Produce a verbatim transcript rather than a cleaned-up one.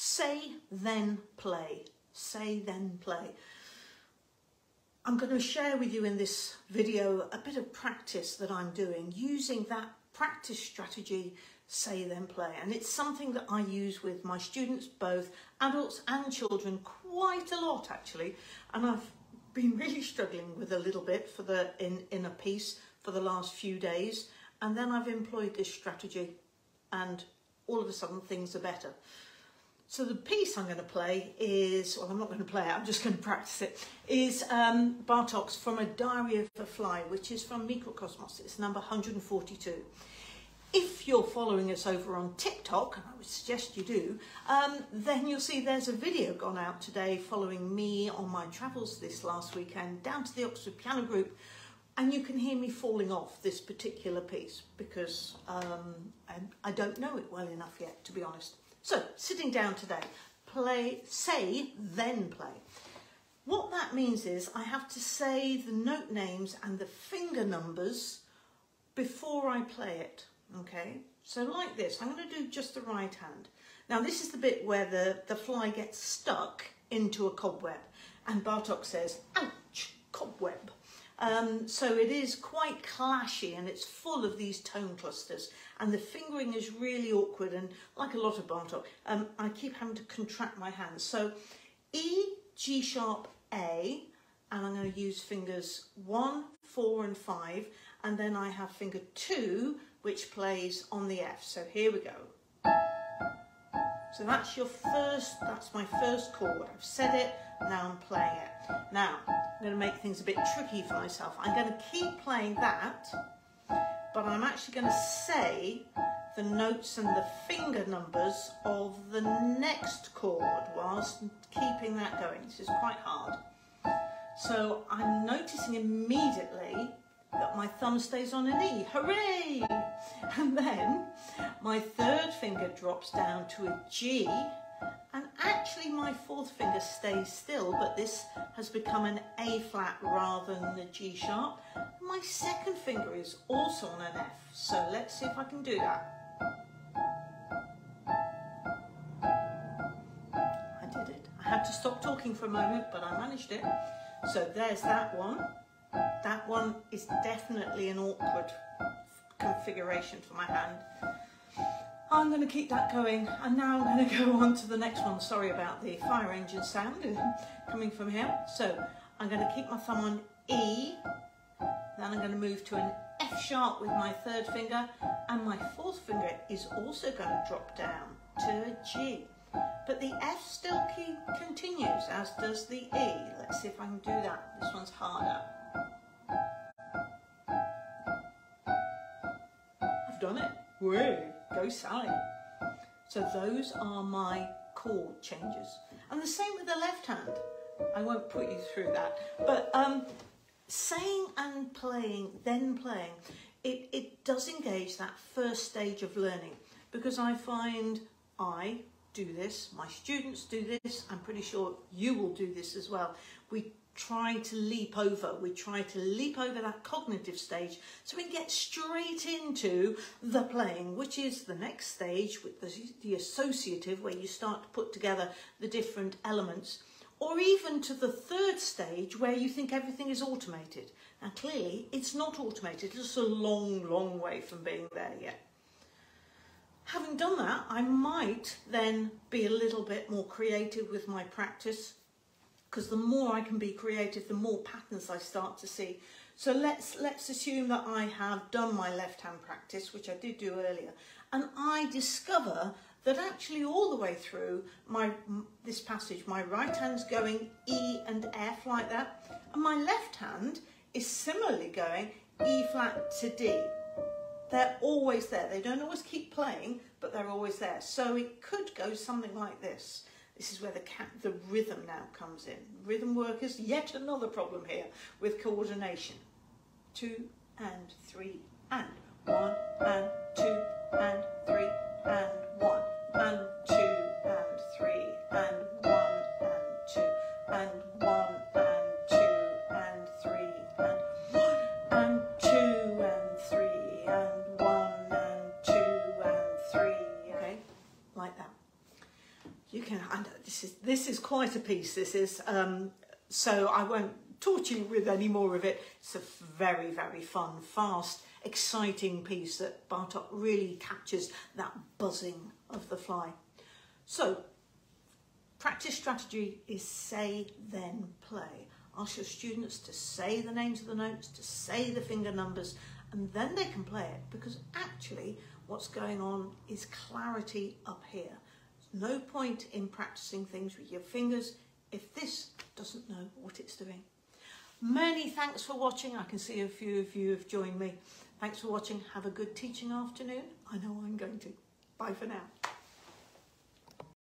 Say, then play. Say, then play. I'm going to share with you in this video a bit of practice that I'm doing using that practice strategy, say, then play. And it's something that I use with my students, both adults and children, quite a lot actually. And I've been really struggling with a little bit for the in, in a piece for the last few days. And then I've employed this strategy and all of a sudden things are better. So the piece I'm going to play is, well, I'm not going to play it, I'm just going to practice it, is um, Bartok's From a Diary of a Fly, which is from Mikrokosmos. It's number one hundred forty-two. If you're following us over on TikTok, and I would suggest you do, um, then you'll see there's a video gone out today following me on my travels this last weekend down to the Oxford Piano Group. And you can hear me falling off this particular piece because um, I, I don't know it well enough yet, to be honest. So, sitting down today, play, say, then play. What that means is I have to say the note names and the finger numbers before I play it, okay? So like this, I'm going to do just the right hand. Now this is the bit where the, the fly gets stuck into a cobweb and Bartok says, ouch, cobweb. Um, so it is quite clashy and it's full of these tone clusters and the fingering is really awkward, and like a lot of Bartok, um, I keep having to contract my hands. So E, G sharp, A, and I'm going to use fingers one, four and five, and then I have finger two which plays on the F. So here we go. So that's your first, that's my first chord. I've said it, now I'm playing it. Now, I'm going to make things a bit tricky for myself. I'm going to keep playing that, but I'm actually going to say the notes and the finger numbers of the next chord whilst keeping that going. This is quite hard. So I'm noticing immediately that my thumb stays on an E. Hooray! And then my third finger drops down to a G, and actually my fourth finger stays still, but this has become an A flat rather than the G sharp. My second finger is also on an F, so let's see if I can do that. I did it. I had to stop talking for a moment, but I managed it. So there's that one. That one is definitely an awkward configuration for my hand. I'm going to keep that going, and now I'm going to go on to the next one. Sorry about the fire engine sound coming from here. So I'm going to keep my thumb on E, then I'm going to move to an F sharp with my third finger, and my fourth finger is also going to drop down to a G. But the F still key continues, as does the E. Let's see if I can do that. This one's harder. I've done it. Whee! Go Sally. So those are my chord changes. And the same with the left hand. I won't put you through that. But um, saying and playing, then playing, it, it does engage that first stage of learning, because I find I do this, my students do this, I'm pretty sure you will do this as well. We try to leap over, we try to leap over that cognitive stage so we can get straight into the playing, which is the next stage with the, the associative, where you start to put together the different elements, or even to the third stage where you think everything is automated. And clearly it's not automated, it's just a long, long way from being there yet. Having done that, I might then be a little bit more creative with my practice, because the more I can be creative, the more patterns I start to see. So let's, let's assume that I have done my left hand practice, which I did do earlier, and I discover that actually all the way through my, this passage, my right hand's going E and F like that, and my left hand is similarly going E flat to D. They're always there. They don't always keep playing, but they're always there. So it could go something like this. This is where the, cat, the rhythm now comes in. Rhythm work is yet another problem here with coordination. Two and three and one and two and three and one and two and three and one and two and one and two and three and one and two and three and one and two and three. Okay, like that. you can, and this is, this is quite a piece, this is, um, so I won't torture you with any more of it. It's a very, very fun, fast, exciting piece that Bartok really captures that buzzing of the fly. So, practice strategy is say, then play. Ask your students to say the names of the notes, to say the finger numbers, and then they can play it, because actually what's going on is clarity up here. There's no point in practicing things with your fingers if this doesn't know what it's doing. Many thanks for watching. I can see a few of you have joined me. Thanks for watching. Have a good teaching afternoon. I know I'm going to. Bye for now.